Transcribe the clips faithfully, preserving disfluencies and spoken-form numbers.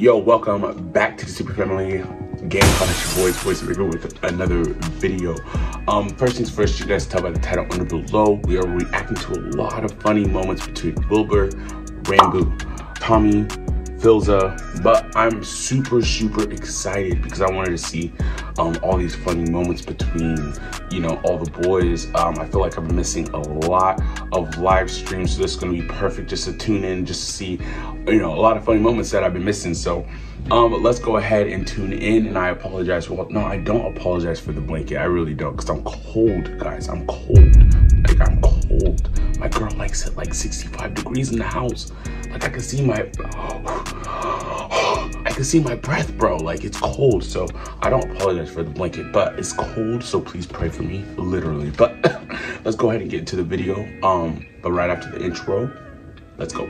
Yo, welcome back to the Super Family Game College Boy Toys Rigger with another video. Um, first things first, you guys tell by the title under below, we are reacting to a lot of funny moments between Wilbur, Ranboo, Tommy, Philza, but I'm super, super excited because I wanted to see um, all these funny moments between, you know, all the boys. Um, I feel like I've been missing a lot of live streams, so this is gonna be perfect just to tune in, just to see, you know, a lot of funny moments that I've been missing. So um, let's go ahead and tune in, and I apologize for, well, no, I don't apologize for the blanket. I really don't, because I'm cold, guys, I'm cold. Like, I'm cold. My girl likes it like sixty-five degrees in the house. Like, I can see my, I can see my breath, bro. Like, it's cold, so I don't apologize for the blanket, but it's cold, so please pray for me, literally. But let's go ahead and get into the video. Um, but right after the intro, let's go.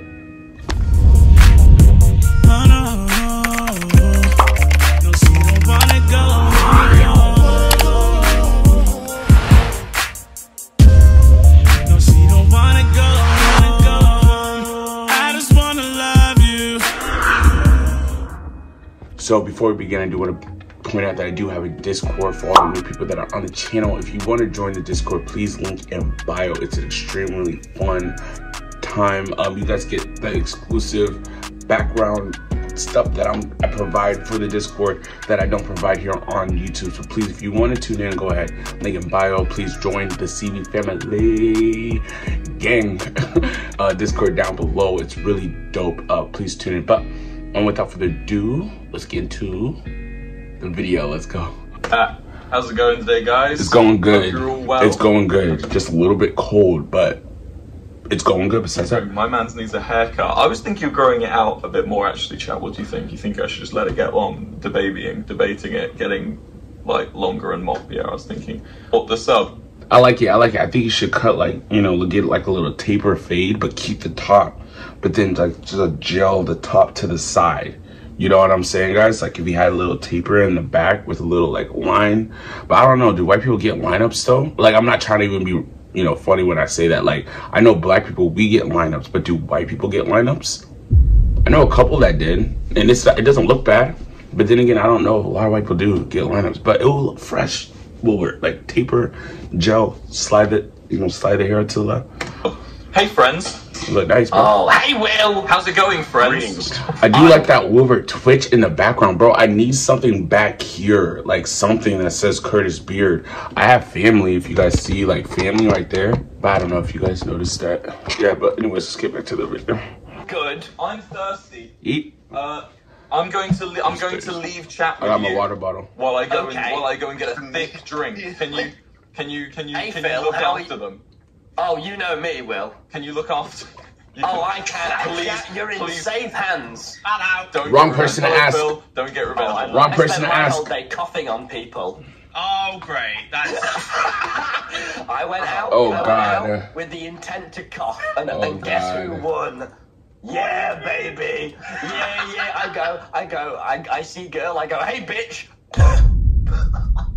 So before we begin, I do want to point out that I do have a Discord for all the new people that are on the channel. If you want to join the Discord, please link in bio. It's an extremely fun time. Um, you guys get the exclusive background stuff that I'm, I provide for the Discord that I don't provide here on YouTube. So please, if you want to tune in, go ahead. Link in bio. Please join the C V Family Gang uh, Discord down below. It's really dope. Uh, please tune in. But and without further ado, let's get into the video. Let's go. Uh, how's it going today, guys? It's going good. Well. It's going good. Just a little bit cold, but it's going good. Besides that, my man's needs a haircut. I was thinking of growing it out a bit more, actually, chat. What do you think? You think I should just let it get long? Debating, debating it, getting like longer and mop. Yeah, I was thinking. What the sub? I like it. I like it. I think you should cut, like, you know, get like a little taper fade, but keep the top. But then, like, just gel the top to the side. You know what I'm saying, guys? Like, if you had a little taper in the back with a little, like, line. But I don't know. Do white people get lineups, though? Like, I'm not trying to even be, you know, funny when I say that. Like, I know black people, we get lineups. But do white people get lineups? I know a couple that did. And it's, it doesn't look bad. But then again, I don't know. A lot of white people do get lineups. But it will look fresh. Will work. Like, taper, gel, slide it, you know, slide the hair to the left. Hey, friends. You look nice, bro. Oh, hey, Will. How's it going, friends? I do like that Wilbur Twitch in the background, bro. I need something back here, like something that says Curtis Beard. I have family, if you guys see, like, family right there. But I don't know if you guys noticed that. Yeah, but anyways, let's get back to the video. Good. I'm thirsty. Eat. Uh, I'm going to. I'm going to leave chat with you. I got my water bottle. While I go, okay. and, while I go and get a thick drink. Can you? Can you? Can you? Hey, can Phil, you look after them? Oh, you know me, Will. Can you look after? You oh, can, I can. Please, I can. You're in please. Safe hands. Don't wrong person to ask. Bill. Don't get revenge. Oh, wrong I person to ask. I spent my whole day coughing on people. Oh, great. That's... I went out. Oh, I God. Went out with the intent to cough, and, oh, and guess God. Who won? Yeah, baby. Yeah, yeah. I go. I go. I, I see girl. I go. Hey, bitch.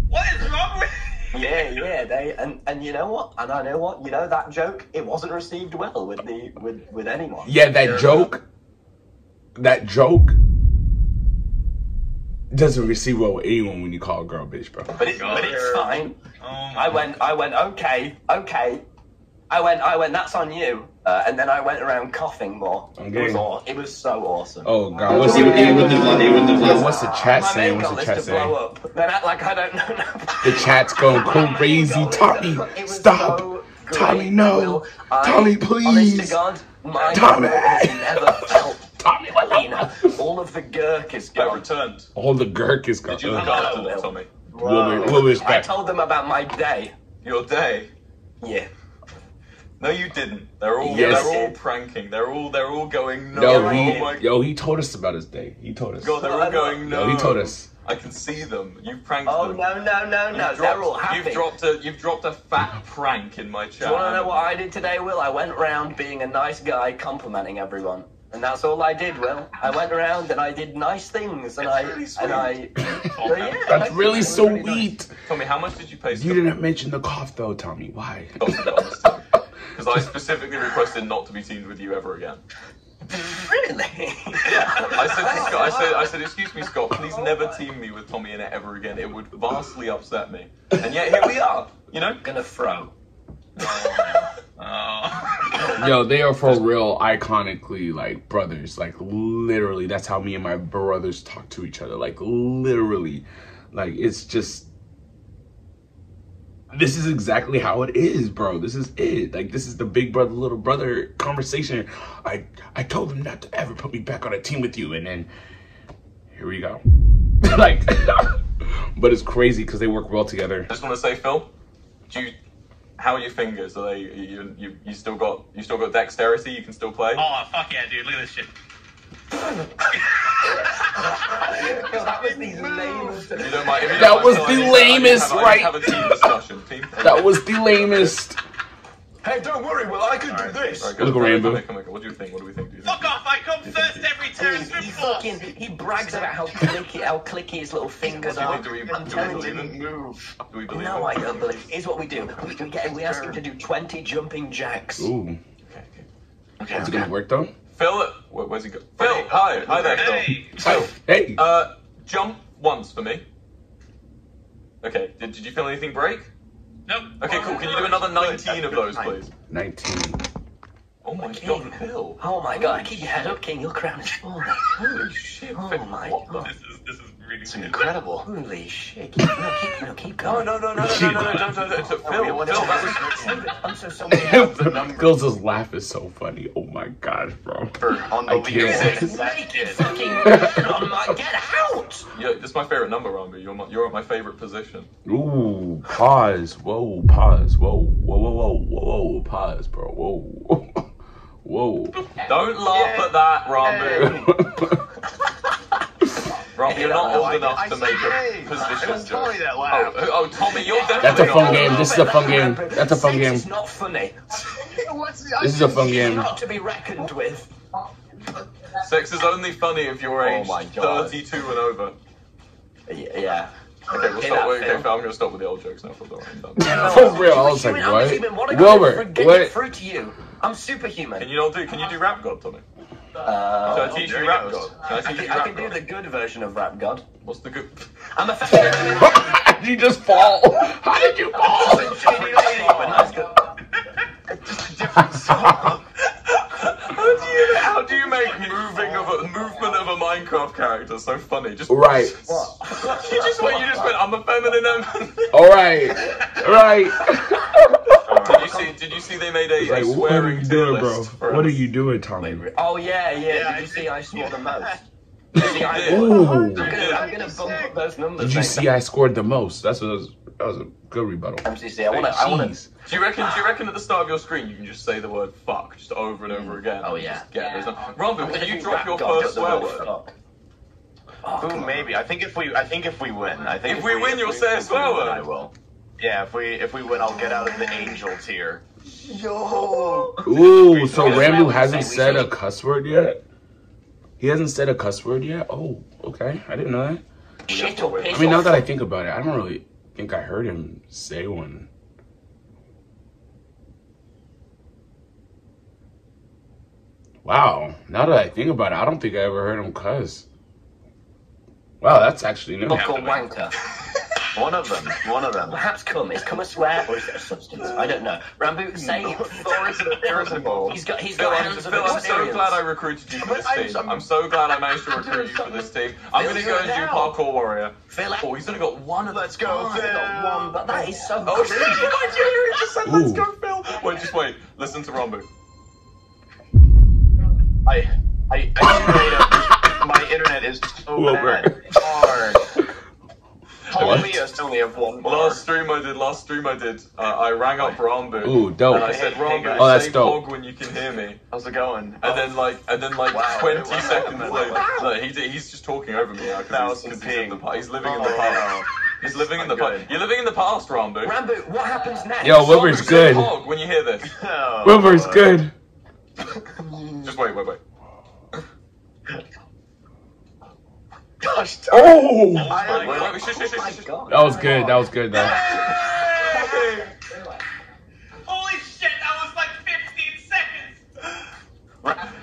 What is wrong with? Yeah, yeah, they and and you know what? And I know what you know that joke. It wasn't received well with the with with anyone. Yeah, that sure. joke. That joke doesn't receive well with anyone when you call a girl bitch, bro. But it's oh, but it's fine. Oh I went I went okay okay. I went I went that's on you. Uh, and then I went around coughing more. Okay. It, was, it was so awesome. Oh God! What's, he, he would have, he would have yeah, what's the chat saying? What's the chat saying? Then act like I don't know. The chat's going crazy. Tommy, stop! So Tommy, no! I, Tommy, please! Honest to God, my Tommy never felt Tommy, all of the gherk is gone. Returned. All the gherk is gone. Did you look after them, Tommy? We'll I told them about my day. Your day? Yeah. No, you didn't. They're all yes. they're all pranking. They're all they're all going no. no he, oh yo, he told us about his day. He told us. God, they're all going no. no. He told us. I can see them. You pranked oh, them. Oh no no no you've no! Dropped, they're all happy. You've dropped a you've dropped a fat prank in my chat. Do you want to know what I did today, Will? I went around being a nice guy, complimenting everyone, and that's all I did, Will. I went around and I did nice things, and it's I really sweet. and I. oh, yeah, that's I really sweet. Really nice. Tommy, how much did you pay? You something? didn't mention the cough though, Tommy. Why? Because I specifically requested not to be teamed with you ever again. Really? I said, to Scott, I said, I said, excuse me, Scott. Please never team me with Tommyinnit ever again. It would vastly upset me. And yet here we are. You know, gonna throw. Oh. Oh. Yo, they are for real, iconically like brothers. Like literally, that's how me and my brothers talk to each other. Like literally, like it's just. This is exactly how it is, bro. This is it. Like, this is the big brother, little brother conversation. I I told him not to ever put me back on a team with you, and then here we go. Like, but it's crazy because they work well together. I just want to say, Phil, do you, how are your fingers? Are they you you you still got you still got dexterity? You can still play? Oh fuck yeah, dude! Look at this shit. That was the lamest. That was the lamest, right? That was the lamest. Hey, don't worry. Well, I can do this. Look, Ranboo. What do you think? What do we think? Fuck off! I come first every turn. He fucking he brags about how clicky, how clicky his little fingers are. Do we move? Do we believe? No, I don't believe. Here's what we do. We get him. We ask him to do twenty jumping jacks. Ooh. Okay. Is it gonna work though? Phil, where, where's he go? Phil, hey, hi, hi there, hey. Phil. Phil, hey. Uh, jump once for me. Okay, did, did you feel anything break? Nope. Okay, cool. Can you do another nineteen of those, please? nineteen. Oh my King. God, Phil. Oh my God, Holy keep your head up, King. Your crown is falling. Holy shit. Oh my God. God. This is, this is really it's incredible. Holy shit. Keep, no, keep, no, keep going. No, no, no, no, no, no, no, no, no, no, no, Phil, Phil, that was... I'm so sorry. Phil's laugh is so funny. Oh my God, bro. On the music. Naked fucking... I'm like, get out! Yeah, this is my favorite number, Ranboo. You're my, you're at my favorite position. Ooh, pause. Whoa, pause. Whoa, whoa, whoa, whoa, whoa, whoa, pause, bro. Whoa. Whoa. Don't laugh yeah. at that, Ranboo. Ranboo, you're not old enough I, I to make a position joke. Tommy that loud. Oh, oh, Tommy, you're definitely That's a fun not. game. This is a fun game. That's a fun game. This is not funny. This is a fun game. Not to be reckoned with. Sex is only funny if you're age oh thirty-two and over. Yeah. Okay, we'll stop. Okay, Phil, I'm gonna stop with the old jokes now. For real, I was like, what? Wilbur, what? Fruit to you. I'm superhuman. Can you not do? Can you do Rap God, Tommy? Uh, so I teach you Rap God. I, I can, I can do the good version of Rap God. What's the good? I'm a. How did you just fall? How did you fall? It's just a different song. How do you how do you make moving of a movement of a Minecraft character so funny? Just right. What? You just went. You just went. I'm a feminine. All right. All right. Did you see? Did you see? They made a, like, a swearing what doing, bro? What are you doing, Tommy? Oh yeah, yeah. yeah did you I see? Did. I swore the most. see, I Ooh. I'm gonna, I'm gonna bump up those numbers. Did you see? Time. I scored the most. That's what was, that was a good rebuttal. M C C, I wanna. Jeez. I wanna. Do you reckon? Do you reckon at the start of your screen you can just say the word fuck just over and over again? Oh yeah. yeah. Ranboo, can you drop your first swear word? Fuck. Oh, Ooh, maybe. I think if we. I think if we win. I think if we win, you'll say a swear word. I will. Yeah, if we if we win, I'll get out of the angel tier. Yo. Ooh, so Ranboo hasn't said a cuss word yet. He hasn't said a cuss word yet. Oh, okay, I didn't know that. Shit, I mean, now that I think about it, I don't really think I heard him say one. Wow, now that I think about it, I don't think I ever heard him cuss. Wow, that's actually new. Wanker. One of them, one of them. Perhaps cum. Is cum a swear or is it a substance? I don't know. Ranboo, say no. He's got, he's Phil, got hands Phil, of I'm so glad I recruited you for this team. I'm, I'm so glad I managed to recruit you for this team. I'm going to go and do Parkour Warrior. Phil, oh, he's only got one of Let's go, Phil. Got one, but that is so oh, shit. I just said, let's go, Phil. Wait, just wait. Listen to Ranboo. I, I, I, my internet is so bad. Hard. Only have one more. Last stream I did, last stream I did, uh, I rang up Ranboo. Ooh, dope. And I said, Ranboo, oh, that's say dope. Pog when you can hear me. How's it going? And then like, and then like wow, twenty seconds later, like, he, he's just talking over me now because he's, he's, he's living oh, in the past. He's living in the past. You're living in the past, Ranboo. Ranboo, what happens next? Yo, Wilbur's good. Pog when you hear this. Oh, Wilbur's good. Just wait, wait, wait. Gosh, oh! That was good, that was good though. Holy shit, that was like fifteen seconds!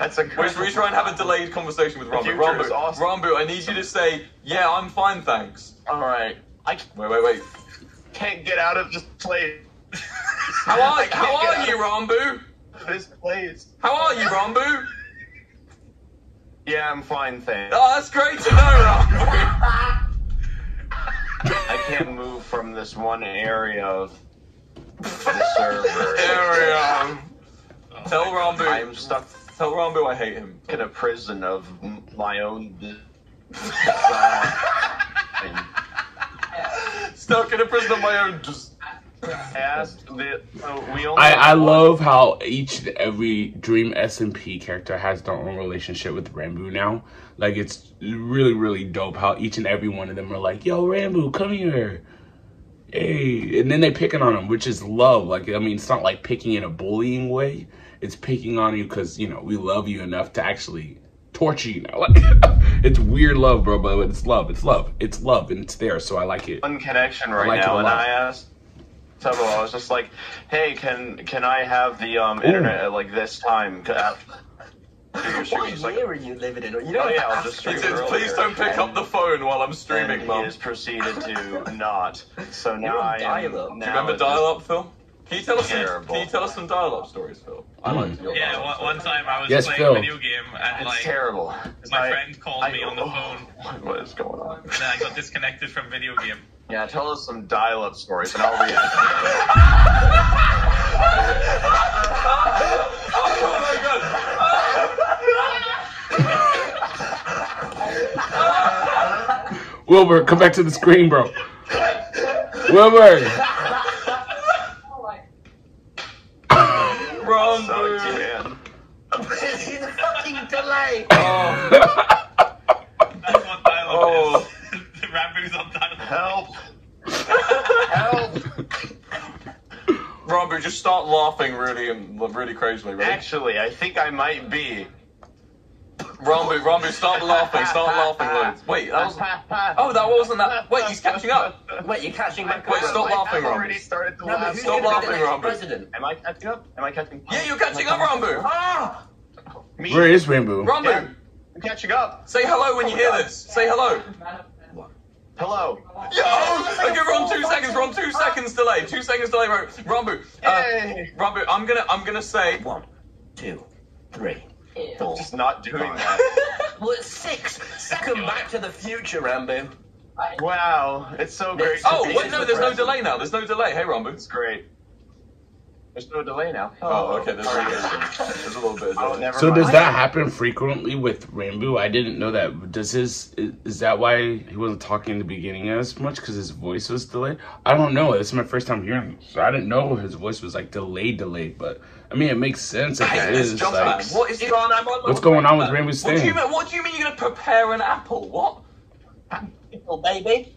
That's a curse. Whereas Run have a delayed conversation with Ranboo. Ranboo, awesome. Ranboo, I need you to say, yeah, I'm fine, thanks. Alright. I can't, wait, wait, wait. Can't get out of this place. How are, how are you, Ranboo? This place. How are you, Ranboo? Yeah, I'm fine, thanks. Oh, that's great to know, Ranboo. I can't move from this one area of the server. Area. Oh, tell Ranboo. I'm stuck. Tell Ranboo I hate him. In a prison of my own. Stuck in a prison of my own. Just asked the, oh, we only I, I love how each and every Dream S M P character has their own relationship with Ranboo now. Like, it's really, really dope how each and every one of them are like, yo, Ranboo, come here. Hey. And then they picking on him, which is love. Like, I mean, it's not like picking in a bullying way. It's picking on you because, you know, we love you enough to actually torture you now. Like, it's weird love, bro, but it's love. It's love. It's love, and it's there, so I like it. One connection right like now, and I asked Tubbo, I was just like, hey, can can I have the um, internet at, like, this time? What year like, are you living in? You know, oh, yeah, I'll just it it please don't pick and, up the phone while I'm streaming, Mum. He has proceeded to not. So now I am. Do you remember dial-up, Phil? Can you, tell us some, can you tell us some dial-up stories, Phil? I like to Yeah, one, one time I was yes, playing Phil. a video game and, like, it's terrible. my I, friend called I, me I, on the oh, phone. What is going on? And I got disconnected from video game. Yeah, tell us some dial-up stories and I'll read it. Oh my god! Wilbur, come back to the screen, bro. Wilbur! Wrong, man. He's a fucking delay. Oh. That's what dialogue oh. is. The Ranboo's on dialogue. Help! Help! Ranboo, just start laughing really and really crazily. Right? Actually, I think I might be. Ranboo, Ranboo, stop laughing, stop laughing, loads. Wait, that was. Oh, that wasn't that. Wait, he's catching up. Wait, you're catching back up. Wait, stop Wait, laughing, Ranboo. Started the no, laugh. Stop laughing, Ranboo. Am I catching up? Am I catching up? Yeah, you're catching up, Ranboo. Ah! Me. Where is Ranboo? Ranboo, yeah. I'm catching up. Say hello when you hear this. Say hello. Hello. Yo! Okay, we're on two seconds. We're on two seconds delay. Two seconds delay, Ranboo. Uh, Ranboo, I'm gonna, I'm gonna say one, two, three. I'm just not doing that. Well, it's six. Second Back to the Future, Ranboo. Wow, it's so great. It's oh, wait, no, there's no delay now. There's no delay. Hey, Ranboo. It's great. There's no delay now. Oh, oh okay. There's, there's a little bit of delay. Oh, never so mind. Does that happen frequently with Ranboo? I didn't know that. Does his, is that why he wasn't talking in the beginning as much? Because his voice was delayed? I don't know. This is my first time hearing him. So I didn't know his voice was, like, delayed, delayed, but... I mean, it makes sense if it is, like, what is it on? I'm on what's going on with Ranboo's thing? What do you mean, what do you mean you're going to prepare an apple? What? Apple, baby.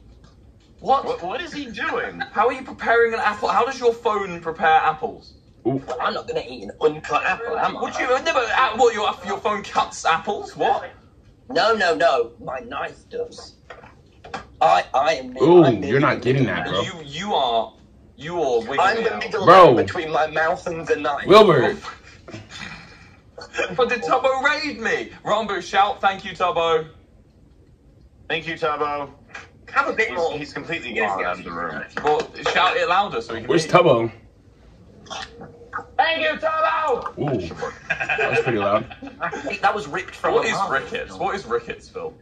What? what? What is he doing? How are you preparing an apple? How does your phone prepare apples? Ooh. Well, I'm not going to eat an uncut apple, am I? What do you mean? No, but, uh, what, your, your phone cuts apples? What? No, no, no. My knife does. I, I am... Ooh, I'm you're not getting that, bro. You, you are... You all wiggling I'm gonna be delayed between my mouth and the knife. Wilbur! But did Tubbo raid me? Ranboo, shout, thank you, Tubbo. Thank you, Tubbo. Have a bit he's, more. He's completely getting out of the room. Well, shout it louder so he can Where's Tubbo? Thank you, Tubbo! Ooh, that was pretty loud. That was ripped from What is rickets? What is rickets, Phil?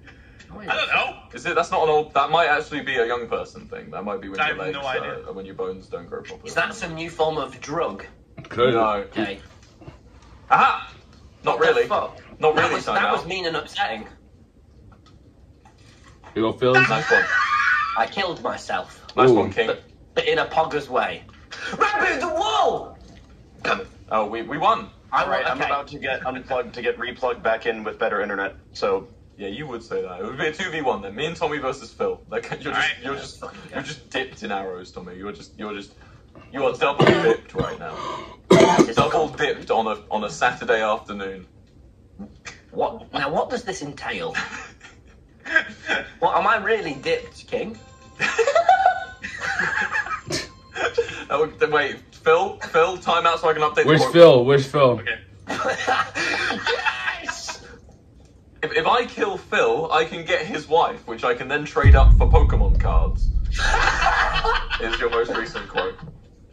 I don't know. Is it? That's not an old. That might actually be a young person thing. That might be when I your legs, no idea. Uh, when your bones don't grow properly. Is that some new form of drug? Could. No. Okay. Aha! Not what really. Not that really. Was, that out. was mean and upsetting. You go, Phil. Nice one. I killed myself. Nice Ooh. one, King. But, but in a pogger's way. Ranboo, the wall. Oh, we we won. All right, okay. I'm about to get unplugged to get replugged back in with better internet. So. Yeah, you would say that. It would be a two v one then. Me and Tommy versus Phil. Like you're just right. you're yeah, just you're just dipped in arrows, Tommy. You're just you're just you are double dipped right now. Double dipped on a on a Saturday afternoon. What now what does this entail? Well, am I really dipped, King? Oh, wait, Phil, Phil, time out so I can update the Where's Phil? Where's Phil? Okay. If, if I kill Phil, I can get his wife, which I can then trade up for Pokemon cards. Is your most recent quote.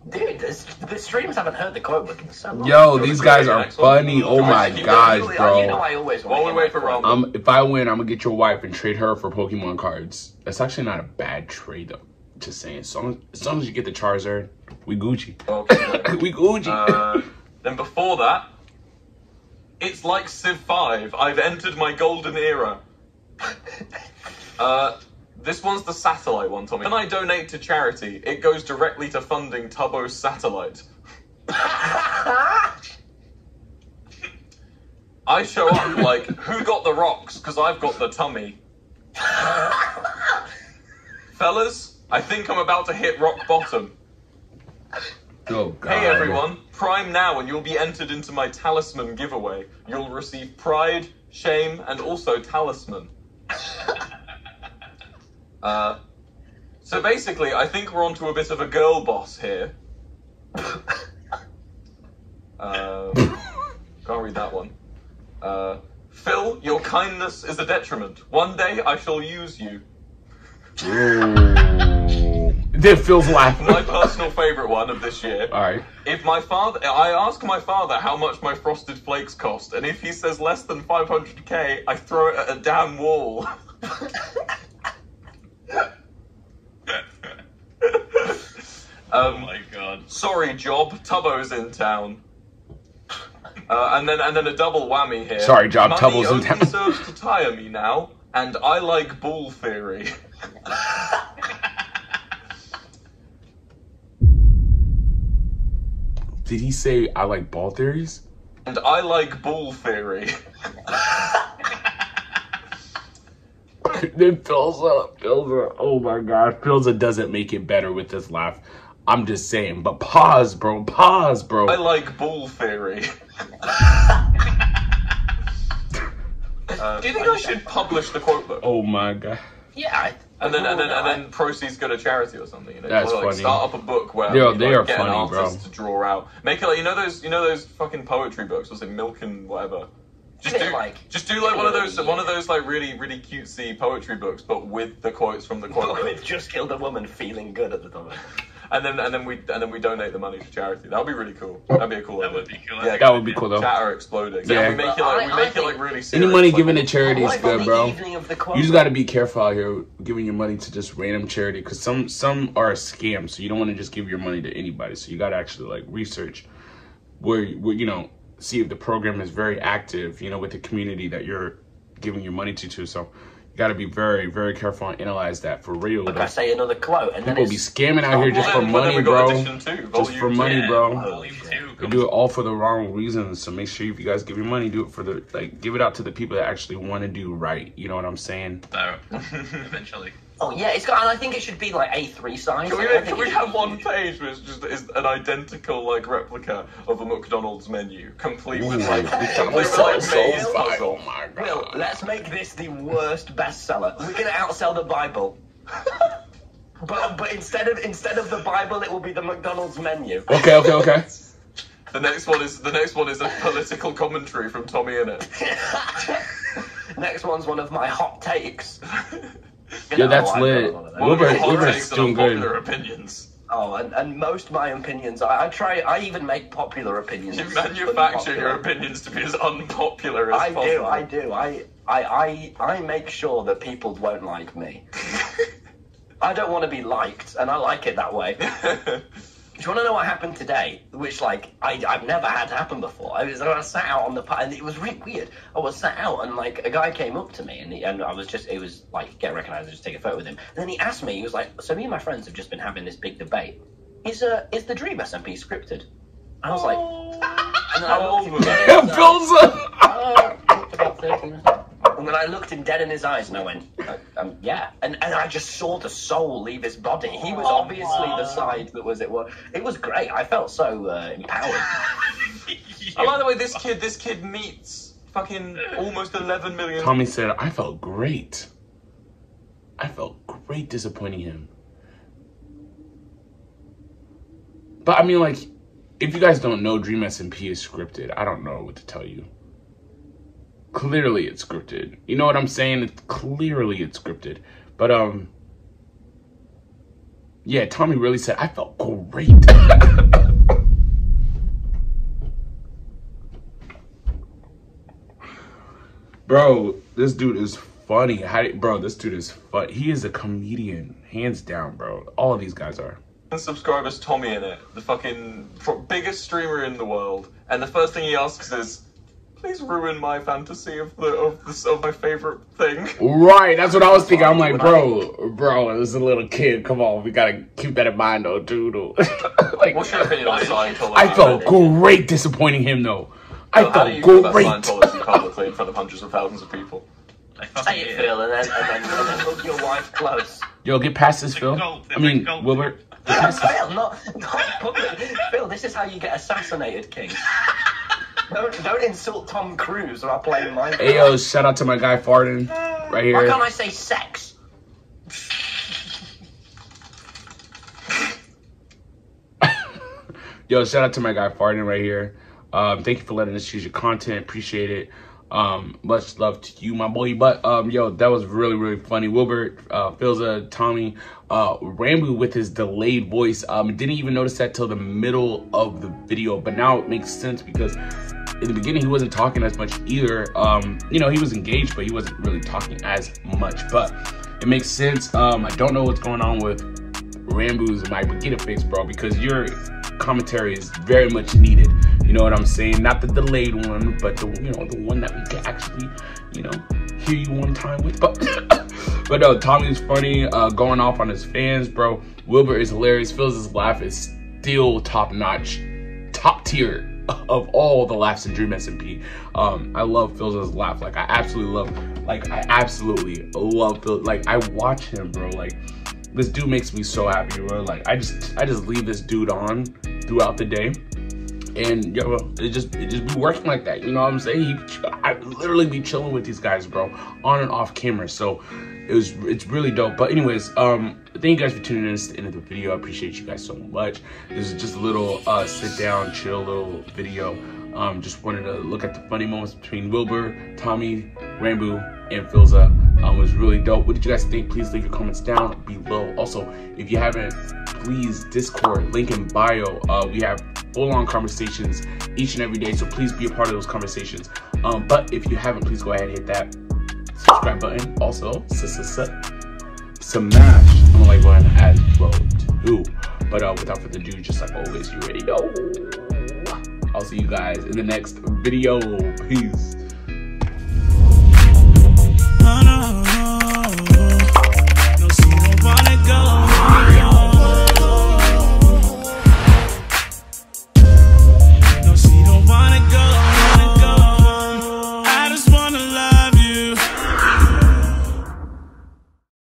Dude, this, the streams haven't heard the quote book in so long. Yo, Yo these guys are funny. Oh my gosh, really, bro. You know I always While we wait for Ranboo. Um, if I win, I'm gonna get your wife and trade her for Pokemon cards. That's actually not a bad trade, though. Just saying, as long as, as, long as you get the Charizard, we Gucci. Okay, we Gucci. Uh, then before that, it's like Civ Five. I've entered my golden era. uh. This one's the satellite one, Tommy. When I donate to charity, it goes directly to funding Tubbo's satellite. I show up like, who got the rocks? Because I've got the tummy. Fellas, I think I'm about to hit rock bottom. Oh, God. Hey everyone, prime now and you'll be entered into my talisman giveaway. You'll receive pride, shame, and also talisman. Uh, so basically, I think we're onto a bit of a girl boss here. uh, can't read that one. Uh, Phil, your kindness is a detriment. One day I shall use you. Did Phil's laugh? My personal favourite one of this year. All right. If my father, I ask my father how much my Frosted Flakes cost, and if he says less than five hundred K, I throw it at a damn wall. Um, oh my God! Sorry, Job. Tubbo's in town. Uh, and then, and then a double whammy here. Sorry, Job. Money Tubbo's in town. Money only serves to tire me now, and I like ball theory. Did he say I like ball theories? And I like ball theory. Then Philza, Philza. Oh my God, Philza doesn't make it better with this laugh. I'm just saying, but pause, bro. Pause, bro. I like ball theory. uh, Do you think I should publish the quote book? Oh my God. Yeah. I, and then and then and then proceeds go to charity or something. You know? That's like, funny. Start up a book where Yo, you, they like, are get funny, an artist bro. To draw out. Make it like you know those you know those fucking poetry books. Was it Milk and whatever? Just do, like, just do like one of those, yeah. one of those like really, really cutesy poetry books, but with the quotes from the quote. We've just killed a woman, feeling good at the top. And then, and then we, and then we donate the money to charity. That would be really cool. That'd be a cool. That idea. would be cool. Yeah, that would be cool though. Chatter exploding. Yeah, yeah we make it like, we make it like really serious. Any money like, given to charity is good, bro. You just got to be careful out here giving your money to just random charity because some, some are a scam. So you don't want to just give your money to anybody. So you got to actually like research where, where you know. See if the program is very active, you know, with the community that you're giving your money to, to. So you got to be very, very careful and analyze that for real. Like I say another quote, and people then it's... be scamming out here just for money, bro. Just for money, bro. They do it all for the wrong reasons. So make sure if you guys give your money, do it for the like, give it out to the people that actually want to do right. You know what I'm saying? No, eventually. Oh yeah, it's got, and I think it should be like A three size. Can we, can we have one page which just is an identical like replica of a McDonald's menu, complete with like, complete with, like maze puzzle. Oh my God. Will, let's make this the worst bestseller. We're gonna outsell the Bible. but but instead of instead of the Bible, it will be the McDonald's menu. Okay, okay, okay. The next one is the next one is a political commentary from Tommyinnit. Next one's one of my hot takes. Yeah, that's oh, lit. Wilbur's doing good. Opinions. Oh, and, and most of my opinions, I, I try, I even make popular opinions. You manufacture your opinions to be as unpopular as I possible. I do, I do. I, I, I, I make sure that people won't like me. I don't want to be liked, and I like it that way. Do you want to know what happened today? Which, like, I, I've never had happen before. I was I was sat out on the... and it was really weird. I was sat out and, like, a guy came up to me and, he, and I was just... It was, like, get recognised and just take a photo with him. And then he asked me, he was like, so me and my friends have just been having this big debate. Is uh, is the Dream S M P scripted? And I was like... and then I looked him dead in his eyes. And then I looked him dead in his eyes and I went, um, yeah. And, and I just saw the soul leave his body. He was oh, obviously wow. the side that was... It was, it was great. I felt so uh, empowered. Oh, by the way, this kid, this kid meets fucking almost eleven million. Tommy said, I felt great. I felt great disappointing him. But I mean, like, if you guys don't know, Dream S M P is scripted. I don't know what to tell you. Clearly it's scripted. You know what I'm saying? It's clearly it's scripted. But, um, yeah, Tommy really said, I felt great. Bro, this dude is funny. How do, bro, this dude is fun. He is a comedian, hands down, bro. All of these guys are. Subscribers, Tommyinnit, the fucking biggest streamer in the world, and the first thing he asks is, please ruin my fantasy of the of, the, of my favorite thing. Right, that's what I was thinking. I'm like, bro, bro, this is a little kid. Come on, we gotta keep that in mind, though, dude. Like, what's your opinion on Scientology? I felt great disappointing him, though. I so felt how do you great. About Scientology publicly in front of hundreds of thousands of people. How you feel, and then, and then, and then look your wife close. Yo, get past this, Phil. Gold, I mean, Wilbur. Phil, not not public. Phil, this is how you get assassinated, King. Don't, don't insult Tom Cruise or I'll play my. Hey, yo, shout out to my guy Farden, right here. Why can't I say sex? Yo, shout out to my guy Farden right here. Um, thank you for letting us choose your content. Appreciate it. Um, much love to you, my boy. But um, yo, that was really, really funny. Wilbur, uh, Philza, Tommy, uh, Ranboo with his delayed voice. Um, didn't even notice that till the middle of the video, but now it makes sense because in the beginning he wasn't talking as much either. Um, you know, he was engaged, but he wasn't really talking as much. But it makes sense. Um, I don't know what's going on with Ranboo's mic, but get it fixed, bro, because your commentary is very much needed. You know what I'm saying? Not the delayed one, but the you know the one that we can actually, you know, hear you one time with. But but no, Tommy is funny, uh, going off on his fans, bro. Wilbur is hilarious. Phil's laugh is still top notch, top tier of all the laughs in Dream S M P. Um, I love Phil's laugh. Like I absolutely love, like I absolutely love Phil. Like I watch him, bro. Like this dude makes me so happy, bro. Like I just I just leave this dude on throughout the day. And yo, it just it just be working like that, you know what I'm saying? I literally be chilling with these guys, bro, on and off camera. So it was it's really dope. But anyways, um, thank you guys for tuning in. This is the end of the video. I appreciate you guys so much. This is just a little uh, sit down, chill little video. Um, just wanted to look at the funny moments between Wilbur, Tommy, Ranboo, and Philza. Um, it was really dope. What did you guys think? Please leave your comments down below. Also, if you haven't, please Discord link in bio. Uh, we have full-on conversations each and every day, so please be a part of those conversations. Um, but if you haven't, please go ahead and hit that subscribe button. Also, smash. I'm gonna like go ahead and add well too. But uh, without further ado, just like always, you already know. I'll see you guys in the next video. Peace.